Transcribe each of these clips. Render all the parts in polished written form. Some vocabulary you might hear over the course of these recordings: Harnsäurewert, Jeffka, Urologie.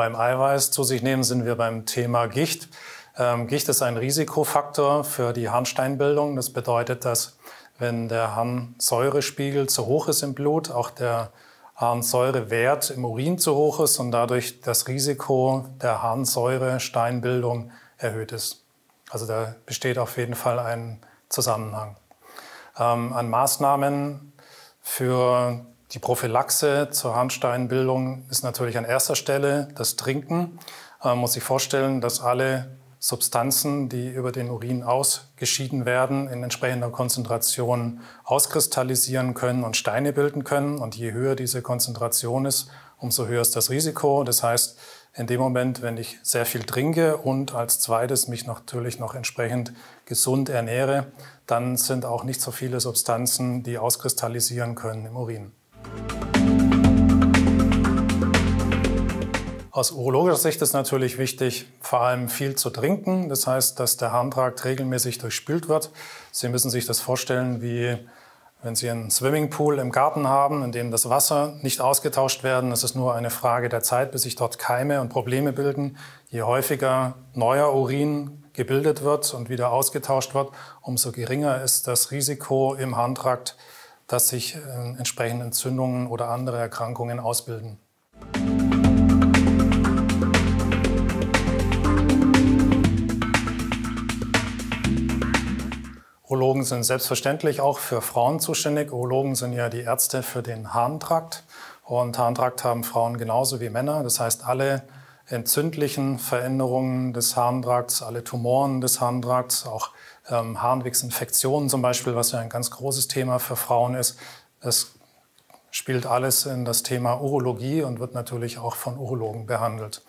beim Eiweiß zu sich nehmen, sind wir beim Thema Gicht. Gicht ist ein Risikofaktor für die Harnsteinbildung. Das bedeutet, dass wenn der Harnsäurespiegel zu hoch ist im Blut, auch der Harnsäurewert im Urin zu hoch ist und dadurch das Risiko der Harnsäuresteinbildung erhöht ist. Also da besteht auf jeden Fall ein Zusammenhang. An Maßnahmen für die Prophylaxe zur Harnsteinbildung ist natürlich an erster Stelle das Trinken. Man muss sich vorstellen, dass alle Substanzen, die über den Urin ausgeschieden werden, in entsprechender Konzentration auskristallisieren können und Steine bilden können. Und je höher diese Konzentration ist, umso höher ist das Risiko. Das heißt, in dem Moment, wenn ich sehr viel trinke und als zweites mich natürlich noch entsprechend gesund ernähre, dann sind auch nicht so viele Substanzen, die auskristallisieren können im Urin. Aus urologischer Sicht ist natürlich wichtig, vor allem viel zu trinken. Das heißt, dass der Harntrakt regelmäßig durchspült wird. Sie müssen sich das vorstellen, wie wenn Sie einen Swimmingpool im Garten haben, in dem das Wasser nicht ausgetauscht werden. Es ist nur eine Frage der Zeit, bis sich dort Keime und Probleme bilden. Je häufiger neuer Urin gebildet wird und wieder ausgetauscht wird, umso geringer ist das Risiko im Harntrakt, dass sich entsprechende Entzündungen oder andere Erkrankungen ausbilden. Urologen sind selbstverständlich auch für Frauen zuständig. Urologen sind ja die Ärzte für den Harntrakt. Und Harntrakt haben Frauen genauso wie Männer. Das heißt, alle entzündlichen Veränderungen des Harntrakts, alle Tumoren des Harntrakts, auch Harnwegsinfektionen zum Beispiel, was ja ein ganz großes Thema für Frauen ist, das spielt alles in das Thema Urologie und wird natürlich auch von Urologen behandelt.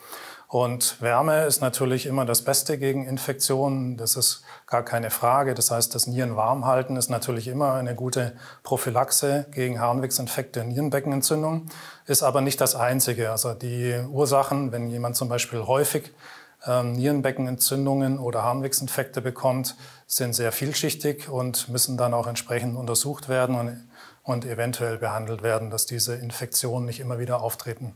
Und Wärme ist natürlich immer das Beste gegen Infektionen, das ist gar keine Frage. Das heißt, das Nieren warm halten ist natürlich immer eine gute Prophylaxe gegen Harnwegsinfekte und Nierenbeckenentzündung, ist aber nicht das Einzige. Also die Ursachen, wenn jemand zum Beispiel häufig Nierenbeckenentzündungen oder Harnwegsinfekte bekommt, sind sehr vielschichtig und müssen dann auch entsprechend untersucht werden und eventuell behandelt werden, dass diese Infektionen nicht immer wieder auftreten.